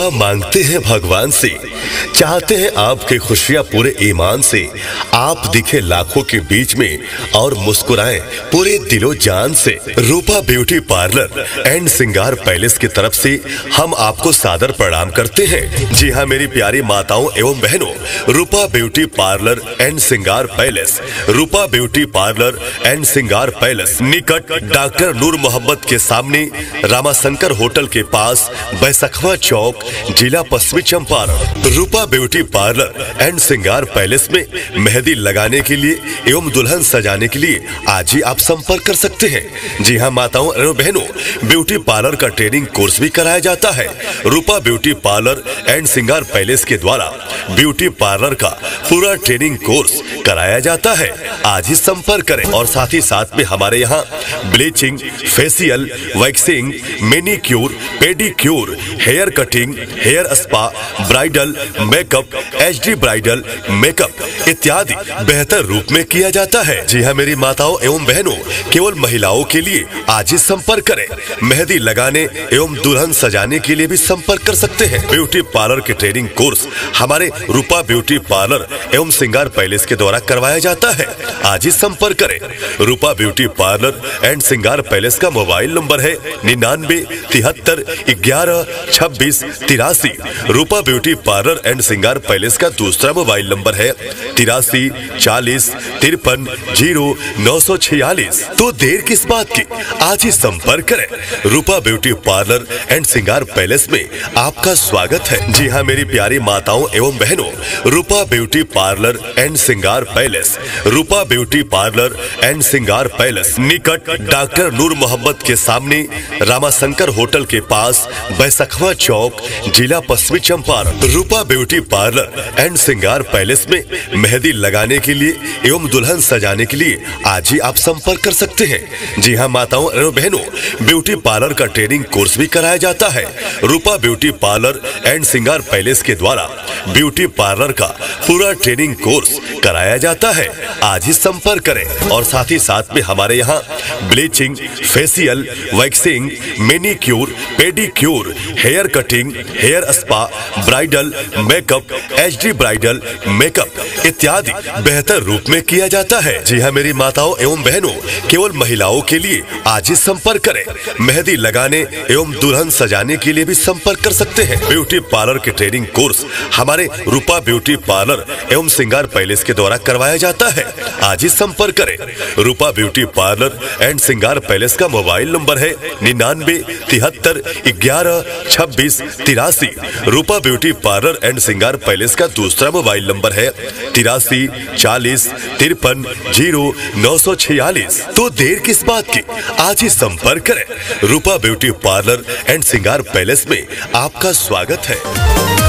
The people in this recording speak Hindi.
दुआ मांगते हैं भगवान से, चाहते हैं आपके खुशियां पूरे ईमान से। आप दिखे लाखों के बीच में और मुस्कुराएं पूरे दिलो जान से। Rupa beauty parlour and Singar palace की तरफ से हम आपको सादर प्रणाम करते हैं। जी हाँ मेरी प्यारी माताओं एवं बहनों, Rupa beauty parlour and Singar palace, Rupa beauty parlour and Singar palace निकट डॉक्टर नूर मोहम्मद के सामने रामाशंकर होटल के पास, बैसखवा चौक, जिला पश्चिमी Champaran. Rupa beauty parlour and Singar palace में मेहंदी लगाने के लिए एवं दुल्हन सजाने के लिए आज ही आप संपर्क कर सकते हैं। जी हाँ माताओं एवं बहनों, ब्यूटी पार्लर का ट्रेनिंग कोर्स भी कराया जाता है। Rupa beauty parlour and Singar palace के द्वारा ब्यूटी पार्लर का पूरा ट्रेनिंग कोर्स कराया जाता है। आज ही संपर्क करें। और साथ ही साथ में हमारे यहाँ bleaching, facial, waxing, manicure, pedicure, hair cutting, hair spa, bridal makeup, HD bridal makeup इत्यादि बेहतर रूप में किया जाता है। जी हाँ मेरी माताओं एवं बहनों, केवल महिलाओं के लिए आज ही संपर्क करें। मेहंदी लगाने एवं दुल्हन सजाने के लिए भी संपर्क कर सकते हैं। ब्यूटी पार्लर के ट्रेनिंग कोर्स हमारे रूपा ब्यूटी पार्लर एवं सिंगार पैलेस के द्वारा करवाया जाता है। आज ही संपर्क करें। Rupa beauty parlour and Singar palace का मोबाइल नंबर है 9973112683। Rupa beauty parlour and Singar palace का दूसरा मोबाइल नंबर है 8340530946। तो देर किस बात की, आज ही संपर्क करें। Rupa beauty parlour and Singar palace में आपका स्वागत है। जी हाँ मेरी प्यारी माताओं एवं बहनों, Rupa beauty parlour and Singar palace, Rupa beauty parlour and Singar palace निकट डॉक्टर नूर मोहम्मद के सामने रामाशंकर होटल के पास, बैसखवा चौक, जिला पश्चिमी Champaran. Rupa beauty parlour and Singar palace में मेहंदी लगाने के लिए एवं दुल्हन सजाने के लिए आज ही आप संपर्क कर सकते हैं। जी हाँ माताओं एवं बहनों, ब्यूटी पार्लर का ट्रेनिंग कोर्स भी कराया जाता है। Rupa beauty parlour and Singar palace के द्वारा ब्यूटी पार्लर का पूरा ट्रेनिंग कोर्स कराया जाता है। आज ही संपर्क करें। और साथ ही साथ में हमारे यहाँ bleaching, facial, waxing, manicure, pedicure, hair cutting, hair spa, bridal makeup, HD bridal makeup इत्यादि बेहतर रूप में किया जाता है। जी हाँ मेरी माताओं एवं बहनों, केवल महिलाओं के लिए आज ही संपर्क करें। मेहंदी लगाने एवं दुल्हन सजाने के लिए भी संपर्क कर सकते हैं। ब्यूटी पार्लर के ट्रेनिंग कोर्स हमारे रूपा ब्यूटी पार्लर एवं सिंगार पैलेस के द्वारा करवाया जाता है। आज ही संपर्क करें। Rupa beauty parlour and Singar palace का मोबाइल नंबर है 9973112683। Rupa beauty parlour and Singar palace का दूसरा मोबाइल नंबर है 8340530946। तो देर किस बात की, आज ही संपर्क करें। Rupa beauty parlour and Singar palace में आपका स्वागत है।